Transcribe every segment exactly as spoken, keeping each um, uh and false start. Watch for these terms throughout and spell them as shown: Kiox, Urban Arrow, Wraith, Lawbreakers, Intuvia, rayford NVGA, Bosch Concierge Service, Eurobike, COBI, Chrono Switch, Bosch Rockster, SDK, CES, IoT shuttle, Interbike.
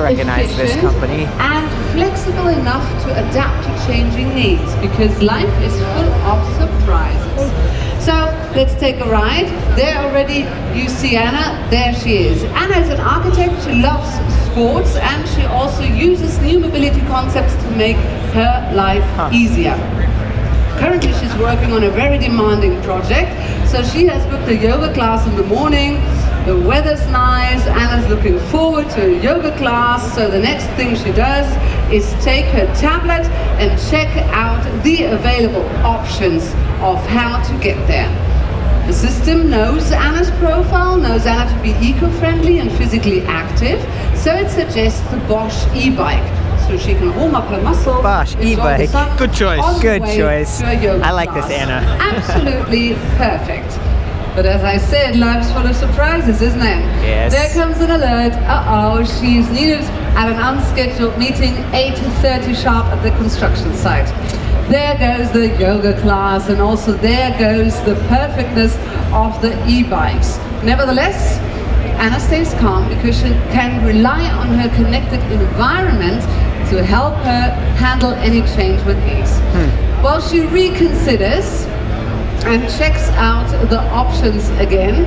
I recognize this company. And flexible enough to adapt to changing needs, because life is full of surprises. So let's take a ride. There already you see Anna, there she is. Anna is an architect, she loves sports, and she also uses new mobility concepts to make her life huh. easier. Currently she's working on a very demanding project, so she has booked a yoga class in the morning. The weather's nice, Anna's looking forward to a yoga class, so the next thing she does is take her tablet and check out the available options of how to get there. The system knows Anna's profile, knows Anna to be eco-friendly and physically active, so it suggests the Bosch e-bike. So she can warm up her muscles. Bosch e-bike. Good choice. Good choice. I like this, Anna. Absolutely perfect. But as I said, life's full of surprises, isn't it? Yes. There comes an alert. Uh-oh, she's needed at an unscheduled meeting, eight thirty sharp at the construction site. There goes the yoga class, and also there goes the perfectness of the e-bikes. Nevertheless, Anna stays calm because she can rely on her connected environment to help her handle any change with ease. Hmm. While she reconsiders and checks out the options again.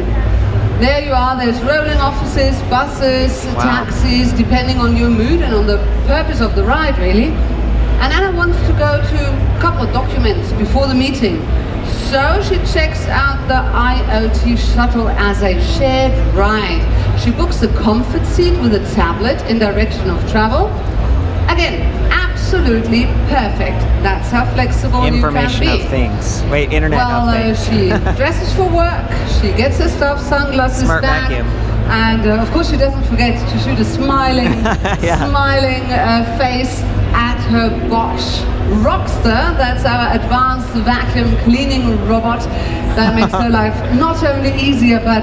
There you are, there's rolling offices, buses, wow. taxis, depending on your mood and on the purpose of the ride, really. And Anna wants to go to a couple of documents before the meeting. So she checks out the IoT shuttle as a shared ride. She books a comfort seat with a tablet in direction of travel. Again, absolutely perfect. That's how flexible you can be. Information of things. Wait, internet well, of things. Well, uh, she dresses for work, she gets her stuff, sunglasses, smart back, vacuum. And uh, of course she doesn't forget to shoot a smiling, yeah. smiling uh, face at her Bosch Rockster. That's our advanced vacuum cleaning robot that makes her life not only easier, but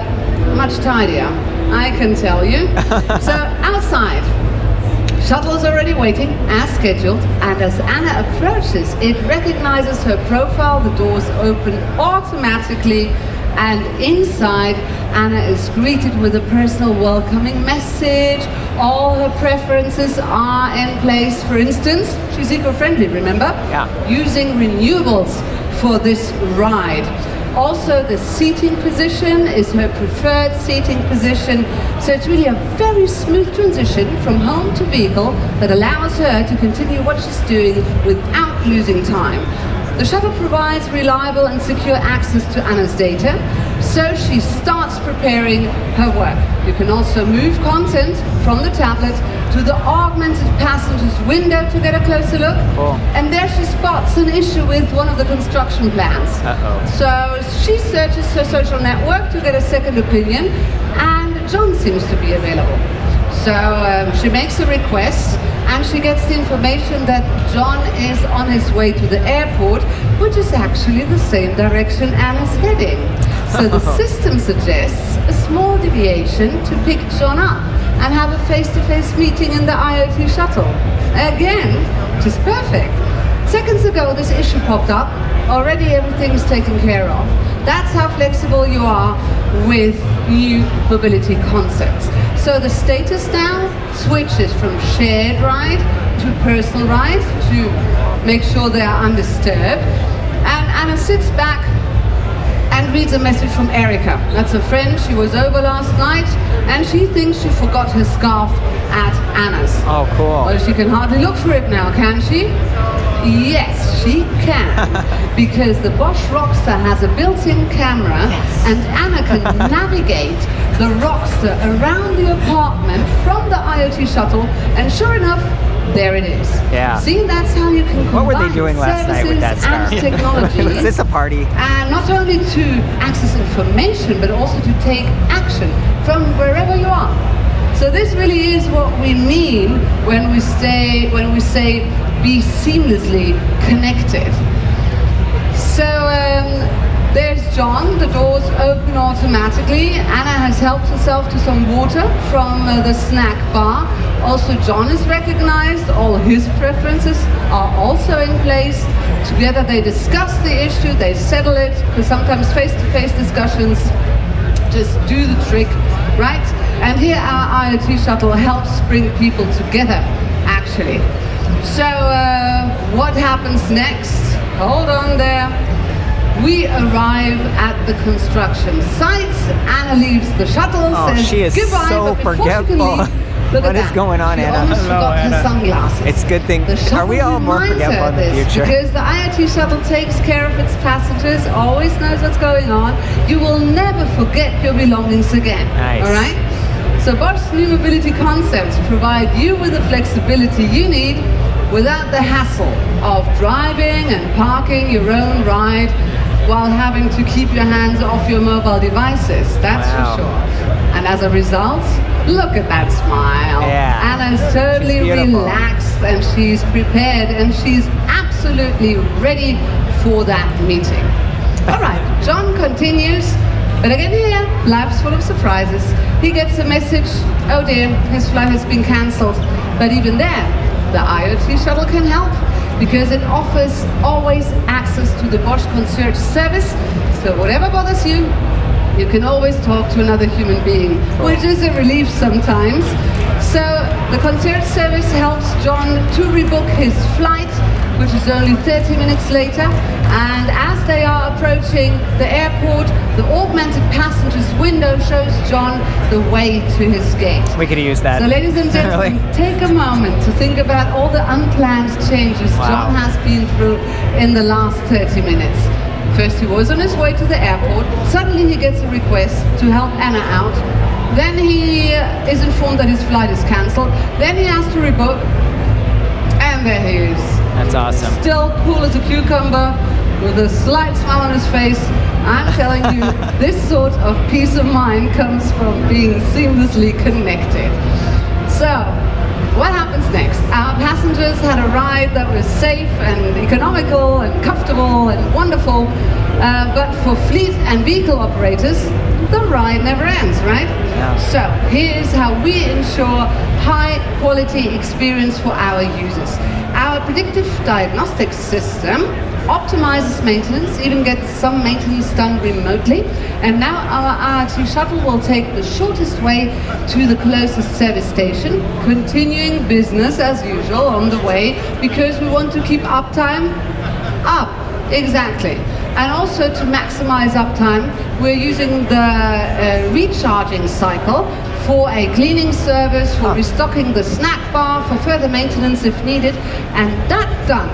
much tidier, I can tell you. So outside, shuttle's already waiting, as scheduled, and as Anna approaches, it recognizes her profile, the doors open automatically, and inside, Anna is greeted with a personal welcoming message. All her preferences are in place. For instance, she's eco-friendly, remember? Yeah. Using renewables for this ride. Also, the seating position is her preferred seating position, so it's really a very smooth transition from home to vehicle that allows her to continue what she's doing without losing time. The shuttle provides reliable and secure access to Anna's data, so she starts preparing her work. You can also move content from the tablet to the augmented passenger's window to get a closer look. Cool. And there she spots an issue with one of the construction plans. Uh-oh. So she searches her social network to get a second opinion, and John seems to be available. So um, she makes a request, and she gets the information that John is on his way to the airport, which is actually the same direction Anna's heading. So the system suggests a small deviation to pick John up and have a face-to-face meeting in the IoT shuttle. Again, just perfect. Seconds ago, this issue popped up. Already everything's taken care of. That's how flexible you are with new mobility concepts. So the status now switches from shared ride to personal ride to make sure they are undisturbed. And Anna sits back and reads a message from Erica. That's a friend, she was over last night, and she thinks she forgot her scarf at Anna's. Oh, cool. Well, she can hardly look for it now, can she? Yes, she can, because the Bosch Rockster has a built-in camera, yes. and Anna can navigate the Rockster around the apartment from the IoT shuttle, and sure enough, there it is. Yeah. See, that's how you can combine. What were they doing last night with that scarf? Technology. Was this a party? And not only to access information, but also to take action from wherever you are. So this really is what we mean when we say when we say be seamlessly connected. So. Um, There's John, the doors open automatically. Anna has helped herself to some water from uh, the snack bar. Also, John is recognized. All his preferences are also in place. Together they discuss the issue, they settle it, because sometimes face-to-face discussions just do the trick, right? And here our IoT shuttle helps bring people together, actually. So uh, what happens next? Hold on there. We arrive at the construction site. Anna leaves the shuttle. Oh, says, she is goodbye, so forgetful. Look what is that. going on, she Anna? Almost Hello, forgot Anna. Her sunglasses. It's a good thing. Are we all more forgetful in the future? Because the IoT shuttle takes care of its passengers, always knows what's going on. You will never forget your belongings again. Nice. All right? So Bosch's new mobility concepts provide you with the flexibility you need without the hassle of driving and parking your own ride while having to keep your hands off your mobile devices. That's wow. for sure. And as a result, look at that smile. Yeah. Anna's totally relaxed and she's prepared and she's absolutely ready for that meeting. All right, John continues, but again here, life's full of surprises. He gets a message, oh dear, his flight has been cancelled. But even there, the IoT shuttle can help because it offers always access to the Bosch Concierge Service. So whatever bothers you, you can always talk to another human being, which is a relief sometimes. So the concierge service helps John to rebook his flight, which is only thirty minutes later. And as they are approaching the airport, the augmented passengers window shows John the way to his gate. We could use that. So ladies and gentlemen, really? Take a moment to think about all the unplanned changes wow. John has been through in the last thirty minutes. First he was on his way to the airport, suddenly he gets a request to help Anna out, then he is informed that his flight is cancelled, then he has to rebook, and there he is. That's awesome. Still cool as a cucumber, with a slight smile on his face. I'm telling you, this sort of peace of mind comes from being seamlessly connected. So. What happens next? Our passengers had a ride that was safe and economical and comfortable and wonderful, uh, but for fleet and vehicle operators, the ride never ends, right? Yeah. So here's how we ensure high quality experience for our users. Our predictive diagnostic system optimizes maintenance, even gets some maintenance done remotely. And now our IoT shuttle will take the shortest way to the closest service station, continuing business as usual on the way, because we want to keep uptime up, exactly. And also to maximize uptime, we're using the uh, recharging cycle for a cleaning service, for restocking the snack bar, for further maintenance if needed, and that done.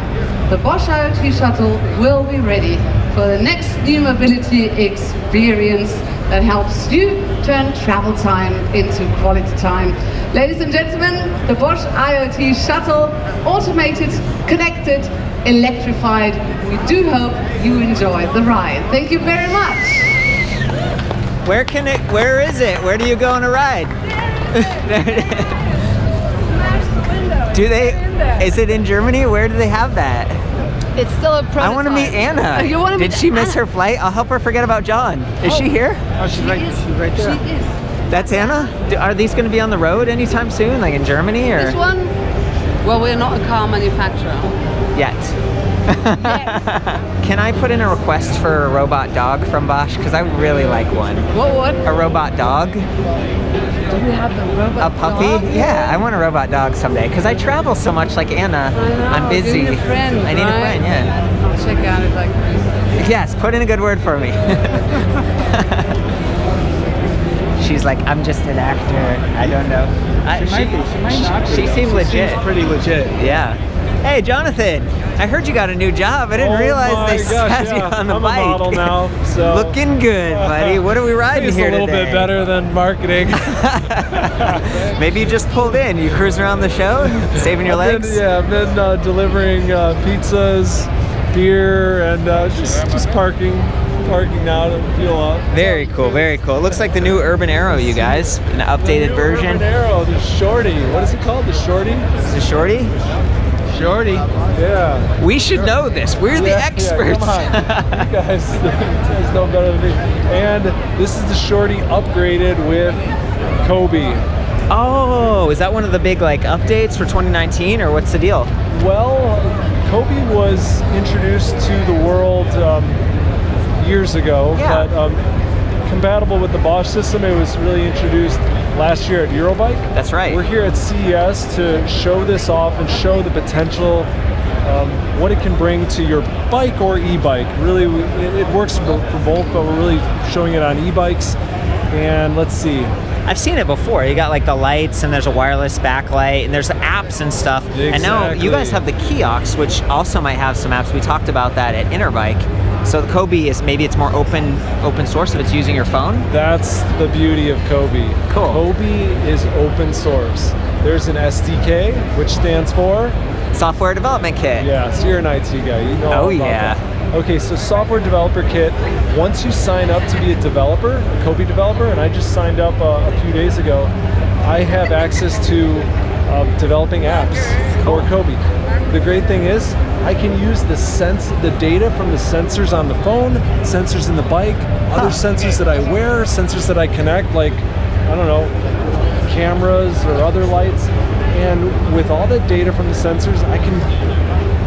The Bosch IoT shuttle will be ready for the next new mobility experience that helps you turn travel time into quality time. Ladies and gentlemen, the Bosch IoT shuttle, automated, connected, electrified. We do hope you enjoyed the ride. Thank you very much. Where can it, where is it? Where do you go on a ride? Smash the window. Do they? Is it in Germany? Where do they have that? It's still a prototype. I want to meet Anna. You want to Did meet she miss Anna? Her flight? I'll help her forget about John. Is oh. she here? Oh, she's, she right, she's right there. She is. That's Anna? Do, are these going to be on the road anytime soon, like in Germany? Or? This one? Well, we're not a car manufacturer. Yet. Yes. Can I put in a request for a robot dog from Bosch? Because I really like one. What, what? A robot dog. Do we have the robot A puppy? Dog? Yeah, I want a robot dog someday. Because I travel so much like Anna. I know, I'm busy. You need a friend, I need right? a friend, yeah. I'll check out if I can. Yes, put in a good word for me. She's like, I'm just an actor. I don't know. I, she, she might be. She might not be. She, she seemed legit. She seems pretty legit. Yeah. Hey, Jonathan. I heard you got a new job. I didn't oh realize they sat gosh, you yeah. on the I'm bike. I'm a model now, so. Looking good, buddy. What are we riding here today? It's a little bit better than marketing. Maybe you just pulled in. You cruising around the show, saving your I've legs. Been, yeah, I've been uh, delivering uh, pizzas, beer, and uh, just just parking, parking now to fuel up. Very cool, very cool. It looks like the new Urban Arrow, you guys. An updated the new version. Urban Arrow, the Shorty. What is it called? The Shorty. The Shorty. Shorty. Yeah. We should sure. know this. We're yeah, the experts. Yeah, come on. You guys, you guys know better than me. And this is the Shorty upgraded with COBI. Oh, is that one of the big like updates for twenty nineteen or what's the deal? Well, COBI was introduced to the world um, years ago, yeah. but um, compatible with the Bosch system, it was really introduced last year at Eurobike. That's right. We're here at C E S to show this off and show the potential, um, what it can bring to your bike or e-bike. Really, it, it works for both, but we're really showing it on e-bikes. And let's see. I've seen it before. You got like the lights, and there's a wireless backlight, and there's apps and stuff. Exactly. And now you guys have the Kiox, which also might have some apps. We talked about that at Interbike. So the COBI is maybe it's more open open source if it's using your phone. That's the beauty of COBI. Cool. COBI is open source. There's an S D K, which stands for Software Development Kit. Yeah, so you're an I T guy. You know. Oh yeah. That. Okay, so Software Developer Kit, once you sign up to be a developer, a COBI developer, and I just signed up uh, a few days ago, I have access to uh, developing apps for COBI. The great thing is, I can use the sense, the data from the sensors on the phone, sensors in the bike, other huh. sensors that I wear, sensors that I connect, like, I don't know, cameras or other lights, and with all that data from the sensors, I can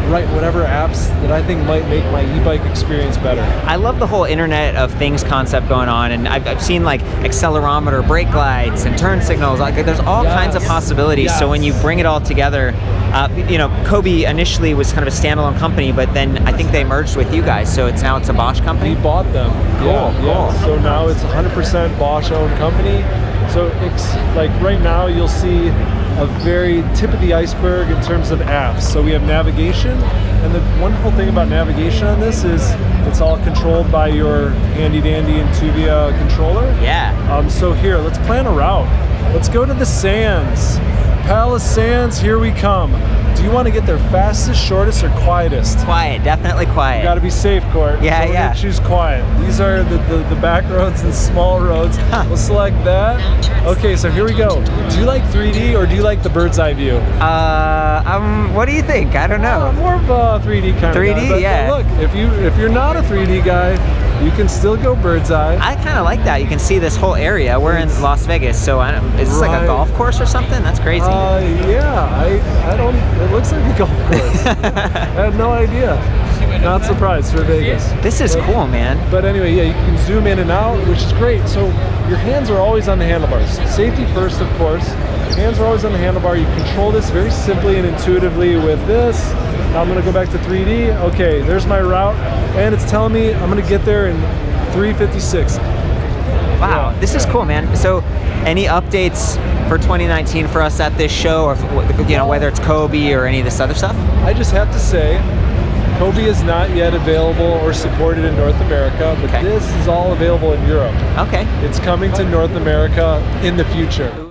write whatever apps that I think might make my e-bike experience better. I love the whole Internet of Things concept going on, and I've, I've seen like accelerometer, brake lights, and turn signals. Like, there's all yes. kinds of possibilities. Yes. So when you bring it all together, uh, you know, COBI initially was kind of a standalone company, but then I think they merged with you guys, so it's now it's a Bosch company. We bought them. Cool, yeah, cool. Yeah. So now it's one hundred percent Bosch-owned company. So it's like right now you'll see a very tip of the iceberg in terms of apps. So we have navigation, and the wonderful thing about navigation on this is it's all controlled by your handy dandy Intuvia controller. Yeah. Um, so here, let's plan a route. Let's go to the sands. Palace Sands, here we come. Do you want to get there fastest, shortest, or quietest? Quiet, definitely quiet. You gotta be safe, Court. Yeah, so yeah. Choose quiet. These are the, the, the back roads and small roads. Huh. We'll select that. Okay, so here we go. Do you like three D or do you like the bird's eye view? Uh, um, what do you think? I don't know. Uh, more of a three D kind three D, of guy. three D, yeah. Look, if, you, if you're not a three D guy, you can still go bird's eye. I kind of like that. You can see this whole area. We're in Las Vegas, so I don't, is this right. like a golf course or something? That's crazy. Uh, yeah, I, I don't, it looks like a golf course. I had no idea. Not surprised for Vegas. This is but, cool, man. But anyway, yeah, you can zoom in and out, which is great. So your hands are always on the handlebars. Safety first, of course. Hands are always on the handlebar. You control this very simply and intuitively with this. Now I'm gonna go back to three D. Okay, there's my route. And it's telling me I'm gonna get there in three fifty-six. Wow, yeah, this yeah. is cool, man. So any updates for twenty nineteen for us at this show, or if, you know, whether it's COBI or any of this other stuff? I just have to say, COBI is not yet available or supported in North America, but okay. this is all available in Europe. Okay. It's coming to North America in the future.